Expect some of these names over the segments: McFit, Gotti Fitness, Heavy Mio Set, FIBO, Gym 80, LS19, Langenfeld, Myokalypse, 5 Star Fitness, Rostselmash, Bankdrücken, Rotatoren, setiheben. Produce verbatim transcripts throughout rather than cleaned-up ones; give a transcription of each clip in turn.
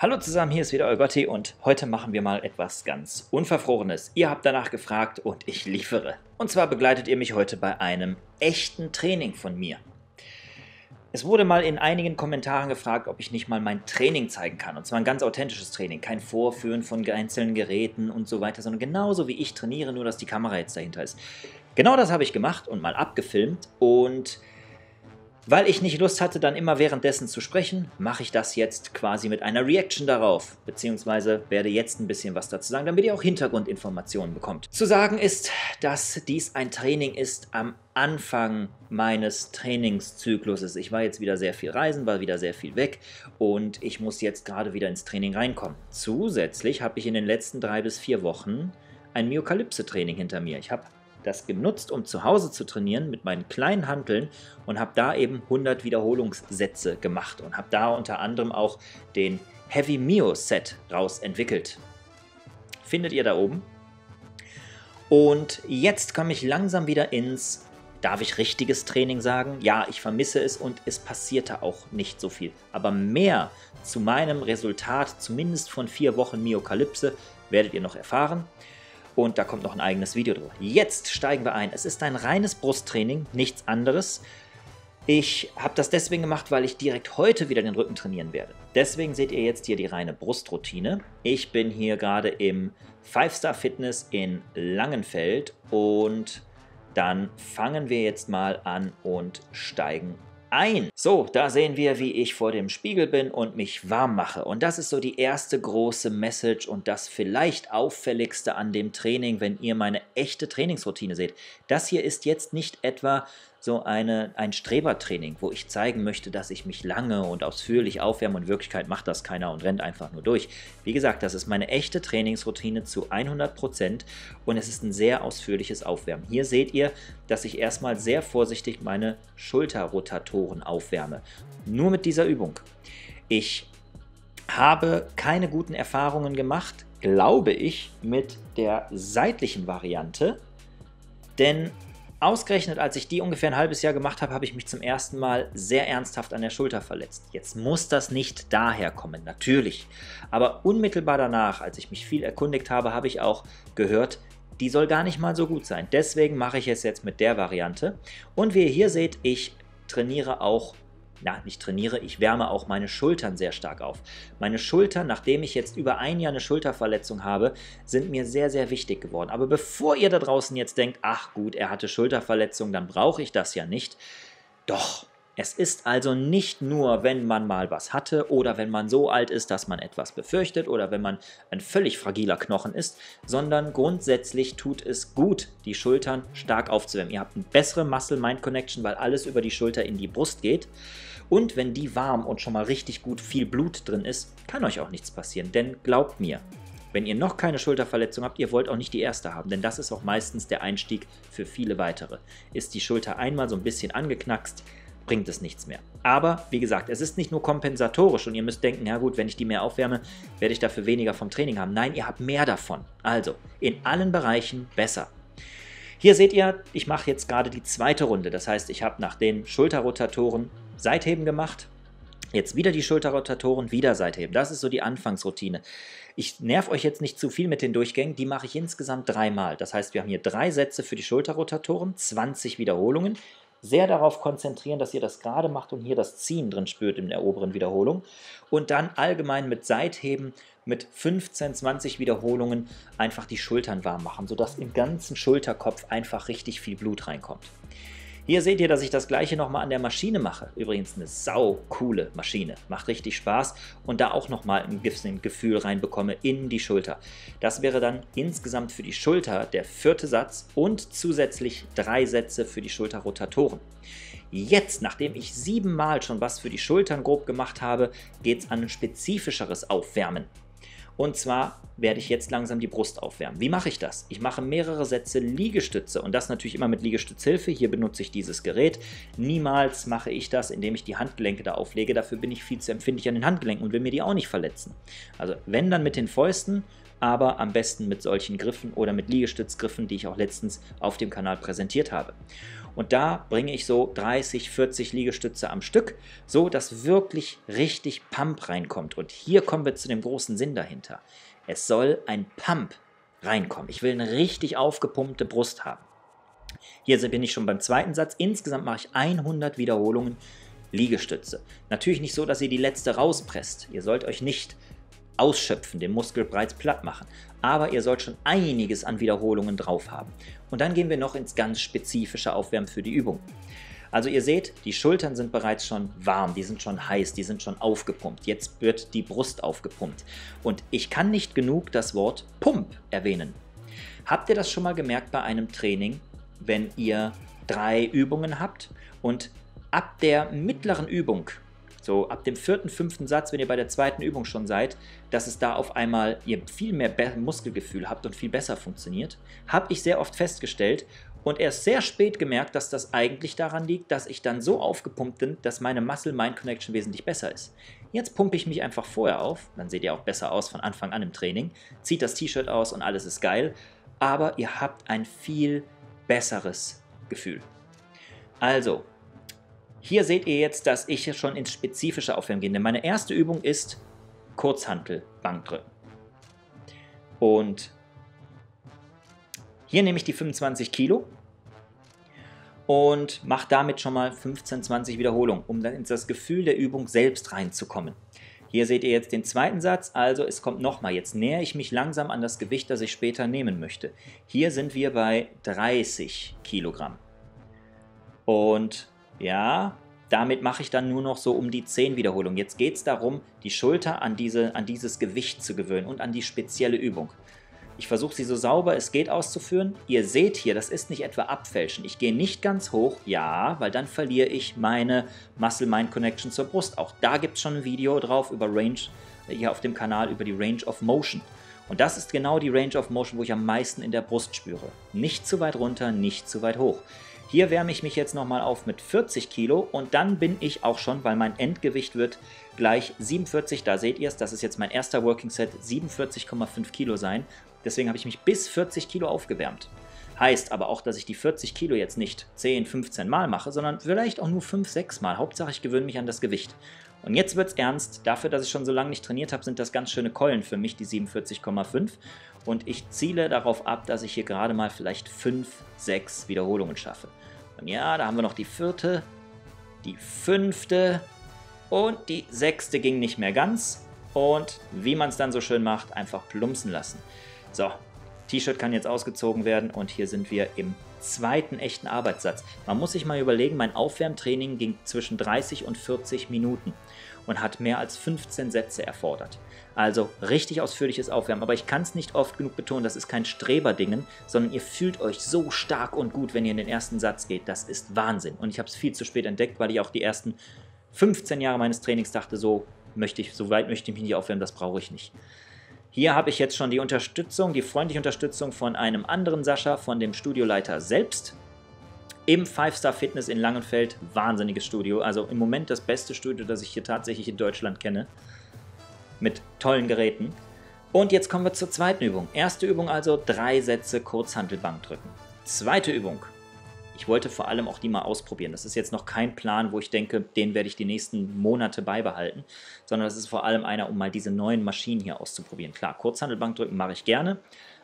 Hallo zusammen, hier ist wieder euer Gotti und heute machen wir mal etwas ganz Unverfrorenes. Ihr habt danach gefragt und ich liefere. Und zwar begleitet ihr mich heute bei einem echten Training von mir. Es wurde mal in einigen Kommentaren gefragt, ob ich nicht mal mein Training zeigen kann. Und zwar ein ganz authentisches Training, kein Vorführen von einzelnen Geräten und so weiter, sondern genauso wie ich trainiere, nur dass die Kamera jetzt dahinter ist. Genau das habe ich gemacht und mal abgefilmt und... weil ich nicht Lust hatte, dann immer währenddessen zu sprechen, mache ich das jetzt quasi mit einer Reaction darauf, beziehungsweise werde jetzt ein bisschen was dazu sagen, damit ihr auch Hintergrundinformationen bekommt. Zu sagen ist, dass dies ein Training ist am Anfang meines Trainingszykluses. Ich war jetzt wieder sehr viel reisen, war wieder sehr viel weg und ich muss jetzt gerade wieder ins Training reinkommen. Zusätzlich habe ich in den letzten drei bis vier Wochen ein Myokalypse-Training hinter mir. Ich habe das genutzt, um zu Hause zu trainieren mit meinen kleinen Hanteln und habe da eben hundert Wiederholungssätze gemacht und habe da unter anderem auch den Heavy Mio Set raus entwickelt. Findet ihr da oben. Und jetzt komme ich langsam wieder ins, darf ich richtiges Training sagen? Ja, ich vermisse es und es passierte auch nicht so viel. Aber mehr zu meinem Resultat, zumindest von vier Wochen Myokalypse, werdet ihr noch erfahren. Und da kommt noch ein eigenes Video drüber. Jetzt steigen wir ein. Es ist ein reines Brusttraining, nichts anderes. Ich habe das deswegen gemacht, weil ich direkt heute wieder den Rücken trainieren werde. Deswegen seht ihr jetzt hier die reine Brustroutine. Ich bin hier gerade im five Star Fitness in Langenfeld. Und dann fangen wir jetzt mal an und steigen ein. So, da sehen wir, wie ich vor dem Spiegel bin und mich warm mache. Und das ist so die erste große Message und das vielleicht auffälligste an dem Training, wenn ihr meine echte Trainingsroutine seht. Das hier ist jetzt nicht etwa so eine, ein Strebertraining, wo ich zeigen möchte, dass ich mich lange und ausführlich aufwärme und in Wirklichkeit macht das keiner und rennt einfach nur durch. Wie gesagt, das ist meine echte Trainingsroutine zu hundert Prozent und es ist ein sehr ausführliches Aufwärmen. Hier seht ihr, dass ich erstmal sehr vorsichtig meine Schulterrotatoren aufwärme. Nur mit dieser Übung. Ich habe keine guten Erfahrungen gemacht, glaube ich, mit der seitlichen Variante, denn ausgerechnet, als ich die ungefähr ein halbes Jahr gemacht habe, habe ich mich zum ersten Mal sehr ernsthaft an der Schulter verletzt. Jetzt muss das nicht daher kommen, natürlich. Aber unmittelbar danach, als ich mich viel erkundigt habe, habe ich auch gehört, die soll gar nicht mal so gut sein. Deswegen mache ich es jetzt mit der Variante. Und wie ihr hier seht, ich trainiere auch, na, nicht trainiere, ich wärme auch meine Schultern sehr stark auf. Meine Schultern, nachdem ich jetzt über ein Jahr eine Schulterverletzung habe, sind mir sehr, sehr wichtig geworden. Aber bevor ihr da draußen jetzt denkt, ach gut, er hatte Schulterverletzung, dann brauche ich das ja nicht. Doch, es ist also nicht nur, wenn man mal was hatte oder wenn man so alt ist, dass man etwas befürchtet oder wenn man ein völlig fragiler Knochen ist, sondern grundsätzlich tut es gut, die Schultern stark aufzuwärmen. Ihr habt eine bessere Muscle-Mind-Connection, weil alles über die Schulter in die Brust geht. Und wenn die warm und schon mal richtig gut viel Blut drin ist, kann euch auch nichts passieren. Denn glaubt mir, wenn ihr noch keine Schulterverletzung habt, ihr wollt auch nicht die erste haben. Denn das ist auch meistens der Einstieg für viele weitere. Ist die Schulter einmal so ein bisschen angeknackst, bringt es nichts mehr. Aber wie gesagt, es ist nicht nur kompensatorisch und ihr müsst denken, ja gut, wenn ich die mehr aufwärme, werde ich dafür weniger vom Training haben. Nein, ihr habt mehr davon. Also in allen Bereichen besser. Hier seht ihr, ich mache jetzt gerade die zweite Runde. Das heißt, ich habe nach den Schulterrotatoren Seitheben gemacht, jetzt wieder die Schulterrotatoren, wieder Seitheben. Das ist so die Anfangsroutine. Ich nerv euch jetzt nicht zu viel mit den Durchgängen, die mache ich insgesamt dreimal. Das heißt, wir haben hier drei Sätze für die Schulterrotatoren, zwanzig Wiederholungen. Sehr darauf konzentrieren, dass ihr das gerade macht und hier das Ziehen drin spürt in der oberen Wiederholung. Und dann allgemein mit Seitheben mit fünfzehn, zwanzig Wiederholungen einfach die Schultern warm machen, sodass im ganzen Schulterkopf einfach richtig viel Blut reinkommt. Hier seht ihr, dass ich das gleiche nochmal an der Maschine mache. Übrigens eine sau coole Maschine. Macht richtig Spaß und da auch nochmal ein Gefühl reinbekomme in die Schulter. Das wäre dann insgesamt für die Schulter der vierte Satz und zusätzlich drei Sätze für die Schulterrotatoren. Jetzt, nachdem ich siebenmal schon was für die Schultern grob gemacht habe, geht es an ein spezifischeres Aufwärmen. Und zwar werde ich jetzt langsam die Brust aufwärmen. Wie mache ich das? Ich mache mehrere Sätze Liegestütze und das natürlich immer mit Liegestützhilfe. Hier benutze ich dieses Gerät. Niemals mache ich das, indem ich die Handgelenke da auflege. Dafür bin ich viel zu empfindlich an den Handgelenken und will mir die auch nicht verletzen. Also wenn, dann mit den Fäusten, aber am besten mit solchen Griffen oder mit Liegestützgriffen, die ich auch letztens auf dem Kanal präsentiert habe. Und da bringe ich so dreißig, vierzig Liegestütze am Stück, so dass wirklich richtig Pump reinkommt. Und hier kommen wir zu dem großen Sinn dahinter. Es soll ein Pump reinkommen. Ich will eine richtig aufgepumpte Brust haben. Hier bin ich schon beim zweiten Satz. Insgesamt mache ich hundert Wiederholungen Liegestütze. Natürlich nicht so, dass ihr die letzte rauspresst. Ihr sollt euch nicht ausschöpfen, den Muskel bereits platt machen. Aber ihr sollt schon einiges an Wiederholungen drauf haben. Und dann gehen wir noch ins ganz spezifische Aufwärmen für die Übung. Also ihr seht, die Schultern sind bereits schon warm, die sind schon heiß, die sind schon aufgepumpt. Jetzt wird die Brust aufgepumpt. Und ich kann nicht genug das Wort Pump erwähnen. Habt ihr das schon mal gemerkt bei einem Training, wenn ihr drei Übungen habt und ab der mittleren Übung, so ab dem vierten, fünften Satz, wenn ihr bei der zweiten Übung schon seid, dass es da auf einmal ihr viel mehr Muskelgefühl habt und viel besser funktioniert, habe ich sehr oft festgestellt, und erst sehr spät gemerkt, dass das eigentlich daran liegt, dass ich dann so aufgepumpt bin, dass meine Muscle-Mind-Connection wesentlich besser ist. Jetzt pumpe ich mich einfach vorher auf, dann seht ihr auch besser aus von Anfang an im Training, zieht das T-Shirt aus und alles ist geil, aber ihr habt ein viel besseres Gefühl. Also, hier seht ihr jetzt, dass ich schon ins spezifische Aufwärmen gehe, denn meine erste Übung ist Kurzhantel-Bankdrücken. Und hier nehme ich die fünfundzwanzig Kilo und mache damit schon mal fünfzehn, zwanzig Wiederholungen, um dann ins das Gefühl der Übung selbst reinzukommen. Hier seht ihr jetzt den zweiten Satz, also es kommt nochmal, jetzt nähere ich mich langsam an das Gewicht, das ich später nehmen möchte. Hier sind wir bei dreißig Kilogramm. Und ja, damit mache ich dann nur noch so um die zehn Wiederholungen. Jetzt geht es darum, die Schulter an, diese, an dieses Gewicht zu gewöhnen und an die spezielle Übung. Ich versuche sie so sauber es geht auszuführen. Ihr seht hier, das ist nicht etwa abfälschen. Ich gehe nicht ganz hoch, ja, weil dann verliere ich meine Muscle-Mind-Connection zur Brust. Auch da gibt es schon ein Video drauf über Range, hier auf dem Kanal über die Range of Motion. Und das ist genau die Range of Motion, wo ich am meisten in der Brust spüre. Nicht zu weit runter, nicht zu weit hoch. Hier wärme ich mich jetzt nochmal auf mit vierzig Kilo und dann bin ich auch schon, weil mein Endgewicht wird gleich siebenundvierzig, da seht ihr es, das ist jetzt mein erster Working Set, siebenundvierzig Komma fünf Kilo sein. Deswegen habe ich mich bis vierzig Kilo aufgewärmt. Heißt aber auch, dass ich die vierzig Kilo jetzt nicht zehn, fünfzehn Mal mache, sondern vielleicht auch nur fünf, sechs Mal. Hauptsache ich gewöhne mich an das Gewicht. Und jetzt wird es ernst. Dafür, dass ich schon so lange nicht trainiert habe, sind das ganz schöne Keulen für mich, die siebenundvierzig Komma fünf. Und ich ziele darauf ab, dass ich hier gerade mal vielleicht fünf, sechs Wiederholungen schaffe. Und ja, da haben wir noch die vierte, die fünfte und die sechste ging nicht mehr ganz. Und wie man es dann so schön macht, einfach plumpsen lassen. So, T-Shirt kann jetzt ausgezogen werden und hier sind wir im zweiten echten Arbeitssatz. Man muss sich mal überlegen, mein Aufwärmtraining ging zwischen dreißig und vierzig Minuten und hat mehr als fünfzehn Sätze erfordert. Also richtig ausführliches Aufwärmen, aber ich kann es nicht oft genug betonen, das ist kein Streberdingen, sondern ihr fühlt euch so stark und gut, wenn ihr in den ersten Satz geht. Das ist Wahnsinn und ich habe es viel zu spät entdeckt, weil ich auch die ersten fünfzehn Jahre meines Trainings dachte, so möchte ich, so weit möchte ich mich nicht aufwärmen, das brauche ich nicht. Hier habe ich jetzt schon die Unterstützung, die freundliche Unterstützung von einem anderen Sascha, von dem Studioleiter selbst. Im five Star Fitness in Langenfeld, wahnsinniges Studio. Also im Moment das beste Studio, das ich hier tatsächlich in Deutschland kenne. Mit tollen Geräten. Und jetzt kommen wir zur zweiten Übung. Erste Übung also, drei Sätze Kurzhantelbank drücken. Zweite Übung. Ich wollte vor allem auch die mal ausprobieren. Das ist jetzt noch kein Plan, wo ich denke, den werde ich die nächsten Monate beibehalten, sondern das ist vor allem einer, um mal diese neuen Maschinen hier auszuprobieren. Klar, Kurzhantelbankdrücken mache ich gerne,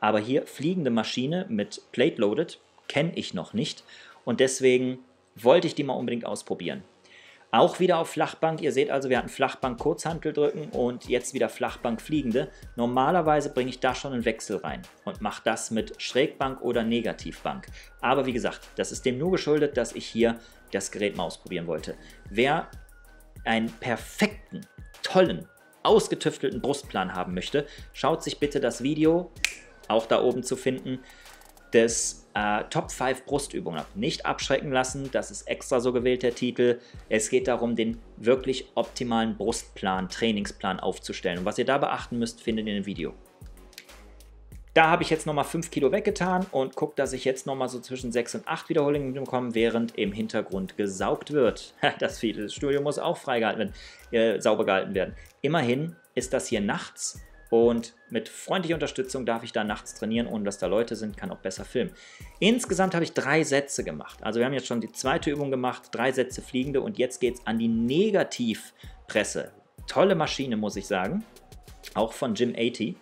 aber hier fliegende Maschine mit Plate Loaded kenne ich noch nicht und deswegen wollte ich die mal unbedingt ausprobieren. Auch wieder auf Flachbank, ihr seht also, wir hatten Flachbank Kurzhanteldrücken und jetzt wieder Flachbank Fliegende. Normalerweise bringe ich da schon einen Wechsel rein und mache das mit Schrägbank oder Negativbank. Aber wie gesagt, das ist dem nur geschuldet, dass ich hier das Gerät mal ausprobieren wollte. Wer einen perfekten, tollen, ausgetüftelten Brustplan haben möchte, schaut sich bitte das Video, auch da oben zu finden, des äh, Top fünf Brustübungen ab. Nicht abschrecken lassen, das ist extra so gewählt der Titel. Es geht darum, den wirklich optimalen Brustplan, Trainingsplan aufzustellen. Und was ihr da beachten müsst, findet ihr in dem Video. Da habe ich jetzt nochmal fünf Kilo weggetan und gucke, dass ich jetzt nochmal so zwischen sechs und acht Wiederholungen bekomme, während im Hintergrund gesaugt wird. Das Fitnessstudio muss auch freigehalten werden, äh, sauber gehalten werden. Immerhin ist das hier nachts und mit freundlicher Unterstützung darf ich da nachts trainieren, ohne dass da Leute sind, kann auch besser filmen. Insgesamt habe ich drei Sätze gemacht. Also wir haben jetzt schon die zweite Übung gemacht, drei Sätze fliegende und jetzt geht es an die Negativpresse. Tolle Maschine, muss ich sagen, auch von Gym achtzig.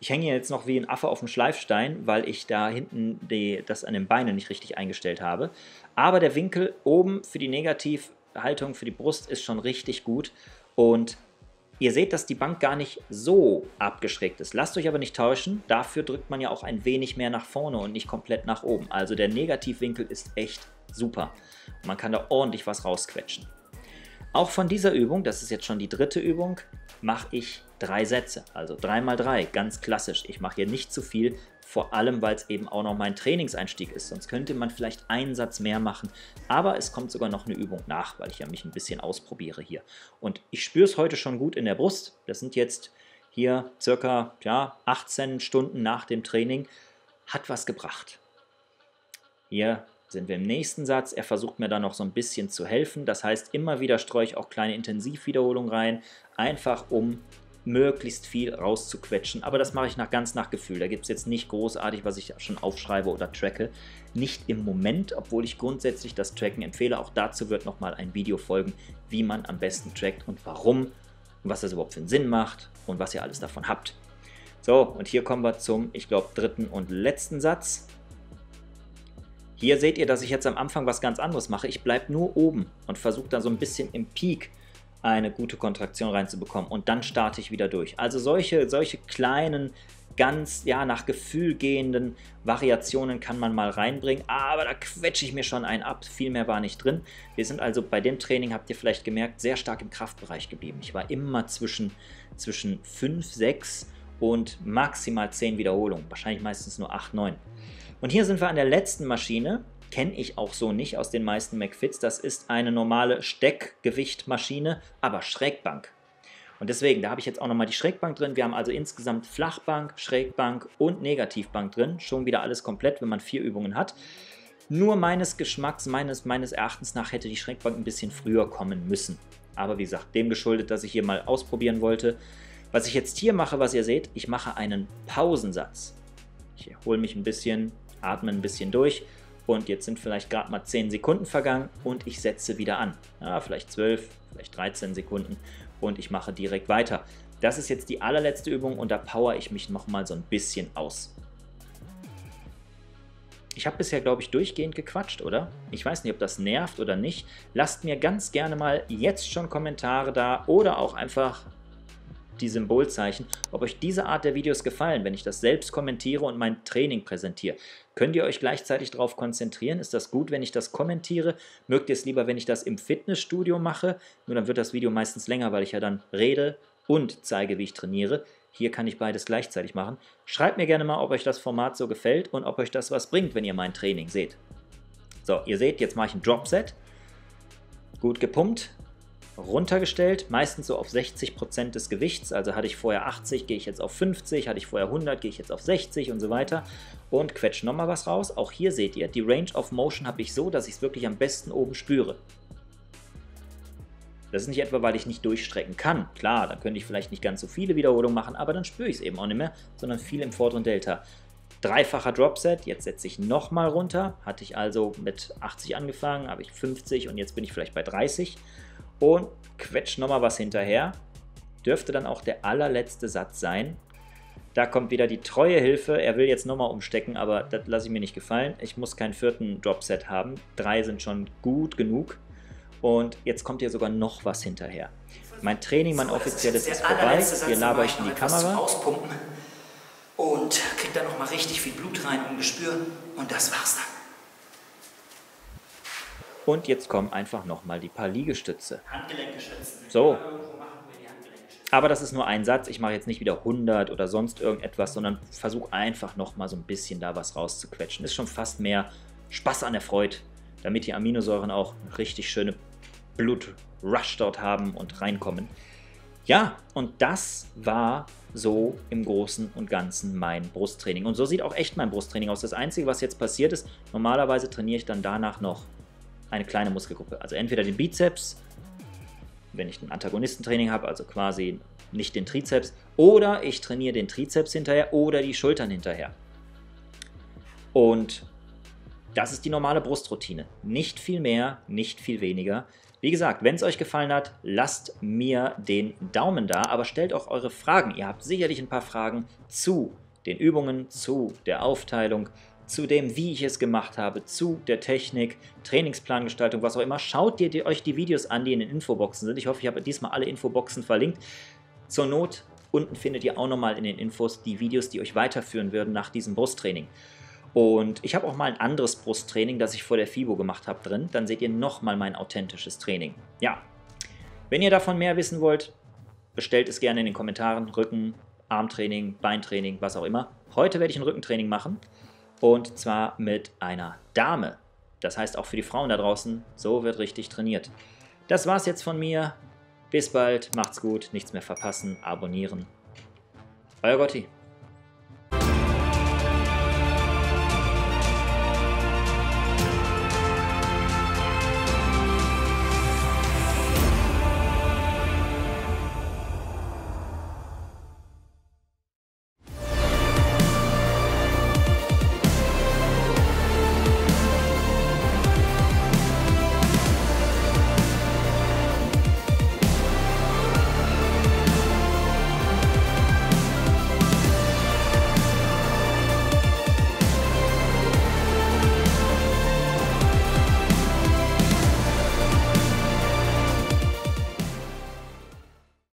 Ich hänge hier jetzt noch wie ein Affe auf dem Schleifstein, weil ich da hinten die, das an den Beinen nicht richtig eingestellt habe. Aber der Winkel oben für die Negativhaltung für die Brust ist schon richtig gut. Und ihr seht, dass die Bank gar nicht so abgeschrägt ist. Lasst euch aber nicht täuschen. Dafür drückt man ja auch ein wenig mehr nach vorne und nicht komplett nach oben. Also der Negativwinkel ist echt super. Man kann da ordentlich was rausquetschen. Auch von dieser Übung, das ist jetzt schon die dritte Übung, mache ich drei Sätze, also drei mal drei, ganz klassisch. Ich mache hier nicht zu viel, vor allem, weil es eben auch noch mein Trainingseinstieg ist. Sonst könnte man vielleicht einen Satz mehr machen, aber es kommt sogar noch eine Übung nach, weil ich ja mich ein bisschen ausprobiere hier. Und ich spüre es heute schon gut in der Brust. Das sind jetzt hier circa ja, achtzehn Stunden nach dem Training. Hat was gebracht. Hier sind wir im nächsten Satz. Er versucht mir da noch so ein bisschen zu helfen. Das heißt, immer wieder streue ich auch kleine Intensivwiederholungen rein, einfach um möglichst viel rauszuquetschen. Aber das mache ich nach, ganz nach Gefühl. Da gibt es jetzt nicht großartig, was ich schon aufschreibe oder tracke. Nicht im Moment, obwohl ich grundsätzlich das Tracken empfehle. Auch dazu wird nochmal ein Video folgen, wie man am besten trackt und warum und was das überhaupt für einen Sinn macht und was ihr alles davon habt. So, und hier kommen wir zum, ich glaube, dritten und letzten Satz. Hier seht ihr, dass ich jetzt am Anfang was ganz anderes mache. Ich bleibe nur oben und versuche dann so ein bisschen im Peak eine gute Kontraktion reinzubekommen und dann starte ich wieder durch. Also solche, solche kleinen, ganz ja nach Gefühl gehenden Variationen kann man mal reinbringen, aber da quetsche ich mir schon einen ab, viel mehr war nicht drin. Wir sind also bei dem Training, habt ihr vielleicht gemerkt, sehr stark im Kraftbereich geblieben. Ich war immer zwischen, zwischen fünf, sechs und maximal zehn Wiederholungen, wahrscheinlich meistens nur acht, neun. Und hier sind wir an der letzten Maschine, kenne ich auch so nicht aus den meisten McFits. Das ist eine normale Steckgewichtmaschine, aber Schrägbank. Und deswegen, da habe ich jetzt auch nochmal die Schrägbank drin. Wir haben also insgesamt Flachbank, Schrägbank und Negativbank drin. Schon wieder alles komplett, wenn man vier Übungen hat. Nur meines Geschmacks, meines, meines Erachtens nach hätte die Schrägbank ein bisschen früher kommen müssen. Aber wie gesagt, dem geschuldet, dass ich hier mal ausprobieren wollte. Was ich jetzt hier mache, was ihr seht, ich mache einen Pausensatz. Ich hole mich ein bisschen, atme ein bisschen durch und jetzt sind vielleicht gerade mal zehn Sekunden vergangen und ich setze wieder an. Ja, vielleicht zwölf, vielleicht dreizehn Sekunden und ich mache direkt weiter. Das ist jetzt die allerletzte Übung und da power ich mich nochmal so ein bisschen aus. Ich habe bisher, glaube ich, durchgehend gequatscht, oder? Ich weiß nicht, ob das nervt oder nicht. Lasst mir ganz gerne mal jetzt schon Kommentare da oder auch einfach die Symbolzeichen, ob euch diese Art der Videos gefallen, wenn ich das selbst kommentiere und mein Training präsentiere. Könnt ihr euch gleichzeitig darauf konzentrieren? Ist das gut, wenn ich das kommentiere? Mögt ihr es lieber, wenn ich das im Fitnessstudio mache? Nur dann wird das Video meistens länger, weil ich ja dann rede und zeige, wie ich trainiere. Hier kann ich beides gleichzeitig machen. Schreibt mir gerne mal, ob euch das Format so gefällt und ob euch das was bringt, wenn ihr mein Training seht. So, ihr seht, jetzt mache ich ein Dropset. Gut gepumpt. Runtergestellt, meistens so auf sechzig Prozent des Gewichts, also hatte ich vorher achtzig, gehe ich jetzt auf fünfzig, hatte ich vorher hundert, gehe ich jetzt auf sechzig und so weiter und quetsche nochmal was raus. Auch hier seht ihr, die Range of Motion habe ich so, dass ich es wirklich am besten oben spüre. Das ist nicht etwa, weil ich nicht durchstrecken kann, klar, dann könnte ich vielleicht nicht ganz so viele Wiederholungen machen, aber dann spüre ich es eben auch nicht mehr, sondern viel im vorderen Delta. Dreifacher Dropset, jetzt setze ich nochmal runter, hatte ich also mit achtzig angefangen, habe ich fünfzig und jetzt bin ich vielleicht bei dreißig. Und quetscht nochmal was hinterher. Dürfte dann auch der allerletzte Satz sein. Da kommt wieder die treue Hilfe. Er will jetzt nochmal umstecken, aber das lasse ich mir nicht gefallen. Ich muss keinen vierten Dropset haben. Drei sind schon gut genug. Und jetzt kommt hier sogar noch was hinterher. Mein Training, mein so, offizielles ist, ist vorbei. Hier laber ich in die Kamera. Auspumpen und kriege da nochmal richtig viel Blut rein im Gespür. Und das war's dann. Und jetzt kommen einfach nochmal die paar Liegestütze. So, Aber das ist nur ein Satz. Ich mache jetzt nicht wieder hundert oder sonst irgendetwas, sondern versuche einfach nochmal so ein bisschen da was rauszuquetschen. Ist schon fast mehr Spaß an der Freude, damit die Aminosäuren auch richtig schöne Blutrush dort haben und reinkommen. Ja, und das war so im Großen und Ganzen mein Brusttraining. Und so sieht auch echt mein Brusttraining aus. Das Einzige, was jetzt passiert ist, normalerweise trainiere ich dann danach noch eine kleine Muskelgruppe. Also entweder den Bizeps, wenn ich ein Antagonistentraining habe, also quasi nicht den Trizeps, oder ich trainiere den Trizeps hinterher oder die Schultern hinterher. Und das ist die normale Brustroutine. Nicht viel mehr, nicht viel weniger. Wie gesagt, wenn es euch gefallen hat, lasst mir den Daumen da, aber stellt auch eure Fragen. Ihr habt sicherlich ein paar Fragen zu den Übungen, zu der Aufteilung, zu dem, wie ich es gemacht habe, zu der Technik, Trainingsplangestaltung, was auch immer. Schaut ihr die, euch die Videos an, die in den Infoboxen sind. Ich hoffe, ich habe diesmal alle Infoboxen verlinkt. Zur Not, unten findet ihr auch nochmal in den Infos die Videos, die euch weiterführen würden nach diesem Brusttraining. Und ich habe auch mal ein anderes Brusttraining, das ich vor der FIBO gemacht habe, drin. Dann seht ihr nochmal mein authentisches Training. Ja, wenn ihr davon mehr wissen wollt, bestellt es gerne in den Kommentaren. Rücken, Armtraining, Beintraining, was auch immer. Heute werde ich ein Rückentraining machen und zwar mit einer Dame. Das heißt auch für die Frauen da draußen, so wird richtig trainiert. Das war's jetzt von mir. Bis bald, macht's gut, nichts mehr verpassen, abonnieren. Euer Gotti.